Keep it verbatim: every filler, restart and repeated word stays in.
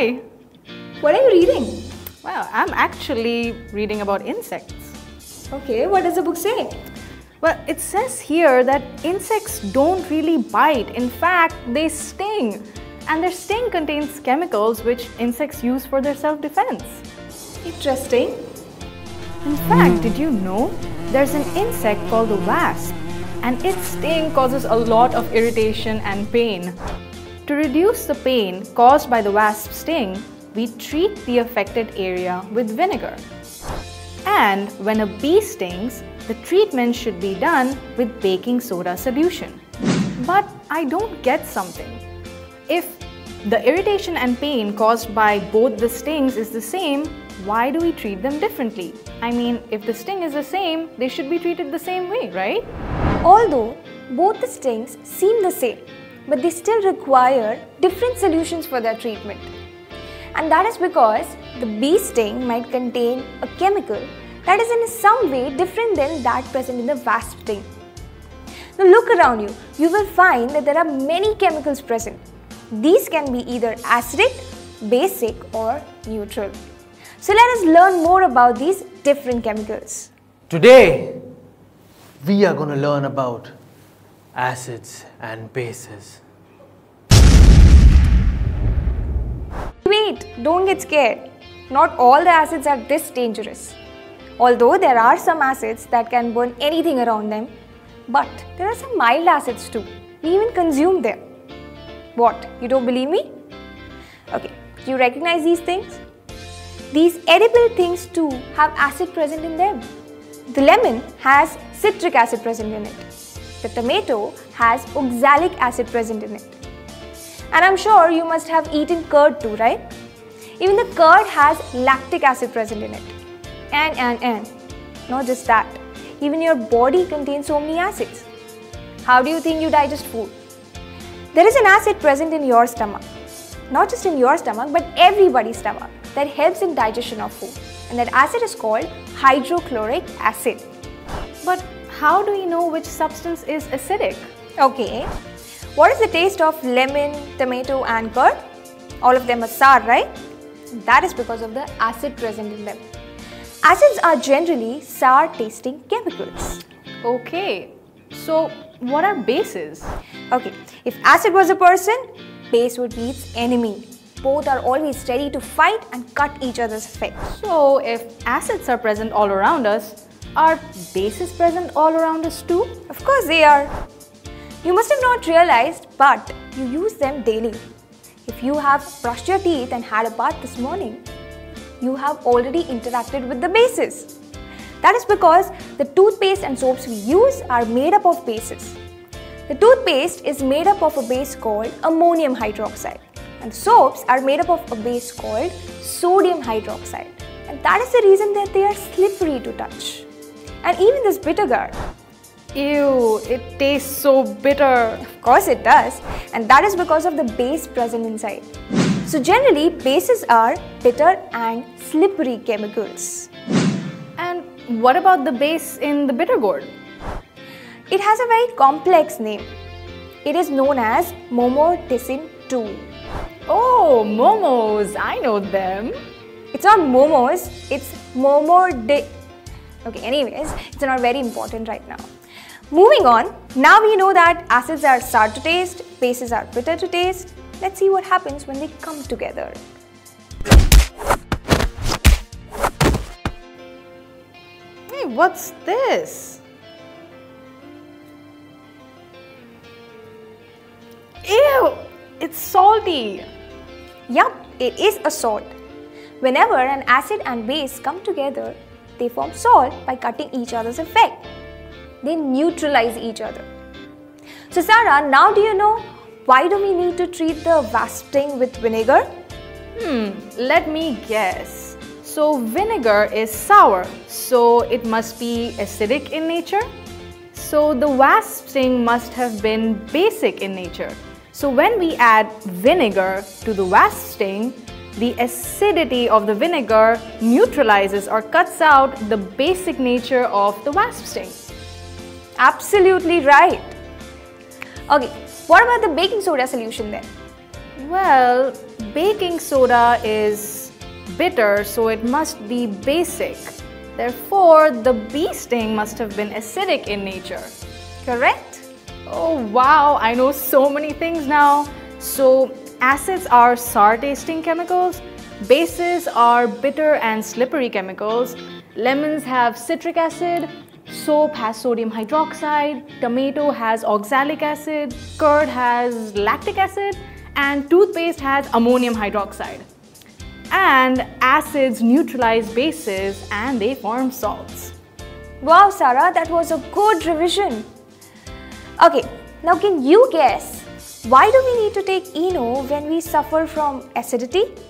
Hi. What are you reading? Well, I'm actually reading about insects. Okay, what does the book say? Well, it says here that insects don't really bite. In fact, they sting. And their sting contains chemicals which insects use for their self-defense. Interesting. In fact, did you know there's an insect called the wasp, and its sting causes a lot of irritation and pain. To reduce the pain caused by the wasp sting, we treat the affected area with vinegar. And when a bee stings, the treatment should be done with baking soda solution. But I don't get something. If the irritation and pain caused by both the stings is the same, why do we treat them differently? I mean, if the sting is the same, they should be treated the same way, right? Although both the stings seem the same, but they still require different solutions for their treatment. And that is because the bee sting might contain a chemical that is in some way different than that present in the wasp sting. Now look around you, you will find that there are many chemicals present. These can be either acidic, basic or neutral. So let us learn more about these different chemicals. Today, we are going to learn about acids and bases. Wait, don't get scared. Not all the acids are this dangerous. Although there are some acids that can burn anything around them, but there are some mild acids too. We even consume them. What? You don't believe me? Okay, do you recognize these things? These edible things too have acid present in them. The lemon has citric acid present in it. The tomato has oxalic acid present in it. And I'm sure you must have eaten curd too, right? Even the curd has lactic acid present in it. And, and, and. Not just that. Even your body contains so many acids. How do you think you digest food? There is an acid present in your stomach. Not just in your stomach, but everybody's stomach, that helps in digestion of food, and that acid is called hydrochloric acid. But how do we know which substance is acidic? Okay, what is the taste of lemon, tomato and curd? All of them are sour, right? That is because of the acid present in them. Acids are generally sour tasting chemicals. Okay, so what are bases? Okay, if acid was a person, base would be its enemy. Both are always ready to fight and cut each other's effect. So, if acids are present all around us, are bases present all around us too? Of course they are. You must have not realized, but you use them daily. If you have brushed your teeth and had a bath this morning, you have already interacted with the bases. That is because the toothpaste and soaps we use are made up of bases. The toothpaste is made up of a base called ammonium hydroxide. And soaps are made up of a base called sodium hydroxide, and that is the reason that they are slippery to touch. And even this bitter gourd. Ew, it tastes so bitter. Of course it does, and that is because of the base present inside. So generally, bases are bitter and slippery chemicals. And what about the base in the bitter gourd? It has a very complex name. It is known as Momordicin two. Oh, momos! I know them. It's not momos, it's Momordi. Okay, anyways, it's not very important right now. Moving on, now we know that acids are sour to taste, bases are bitter to taste. Let's see what happens when they come together. Hey, what's this? Ew! It's salty. Yup, it is a salt. Whenever an acid and base come together, they form salt by cutting each other's effect. They neutralize each other. So Sarah, now do you know why do we need to treat the wasp sting with vinegar? Hmm, let me guess. So vinegar is sour, so it must be acidic in nature. So the wasp sting must have been basic in nature. So when we add vinegar to the wasp sting, the acidity of the vinegar neutralizes or cuts out the basic nature of the wasp sting. Absolutely right. Okay, what about the baking soda solution then? Well, Baking soda is bitter, so it must be basic. Therefore, the bee sting must have been acidic in nature. Correct? Oh wow, I know so many things now. So, acids are sour-tasting chemicals. Bases are bitter and slippery chemicals. Lemons have citric acid. Soap has sodium hydroxide. Tomato has oxalic acid. Curd has lactic acid. And toothpaste has ammonium hydroxide. And acids neutralize bases and they form salts. Wow, Sarah, that was a good revision. Okay, now can you guess why do we need to take Eno when we suffer from acidity?